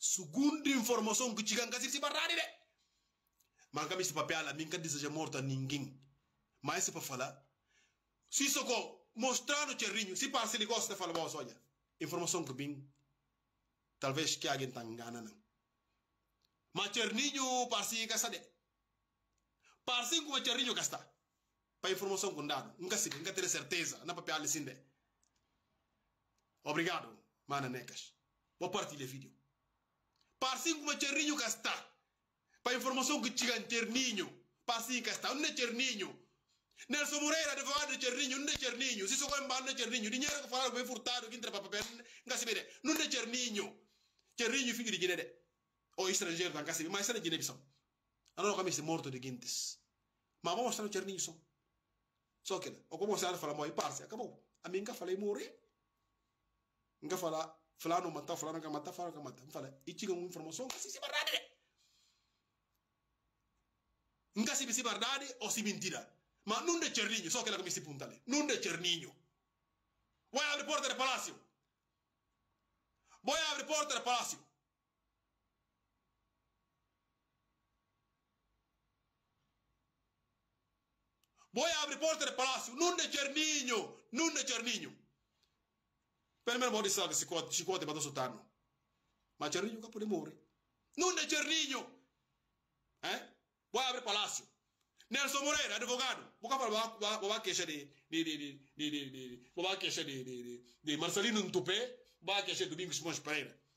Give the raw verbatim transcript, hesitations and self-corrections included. Segunda informação que chega em casa, se barrar, né? Mas a papel, a minha deseja morto a ninguém. Mas é para falar. Se isso mostrar no Tcherninho, se para se ele gosta de falar, mas olha, informação que vem, talvez que alguém está enganando. Mas Tcherninho, para se gastar, para se como Tcherninho gastar. Para informação com dado, nunca se nunca ter certeza, não papel assim, né? Obrigado, mananecas. Vou partilhar o vídeo. Parsim como Tcherninho gastar. Para informação que chega em Tcherninho. Parsim gastar. Onde é Tcherninho? Nelson Moreira, advogado de Tcherninho. Onde é Tcherninho? Se só embalo de Tcherninho. Dinheiro que falaram bem furtado, que entra para papel. Não se vê. Não é Tcherninho. Tcherninho fica de Guiné. Ou estrangeiro, não se vê. Mas isso não é Guiné-Bissau. Agora o caminho é morto de Guintes. Mas vamos mostrar no Tcherninho só. Só que não. Ou como você fala, mãe, parça. Acabou. A mim nunca falei morrer. Nunca falar. Fulano matar, fulano que matar, fulano que matar. Fala, e tinha uma informação que se é verdade. Nunca se é verdade ou se mentira. Mas não é Tcherninho, só que ela começa a apontar. Não é Tcherninho. Vai abrir a porta do palácio. Vai abrir a porta do palácio. Vai abrir a porta do palácio. Não é Tcherninho. Não é Tcherninho. Primeiro vou dizer que Chicote, Chicote bateu sotano. Mas Tcherninho pode morrer. Não é Tcherninho. Hein? Vou abrir palácio. Nelson Moreira, advogado. Vou falar queixa de de de de Marcelino Tupé. Vou queixa de Domingos Simões Pereira.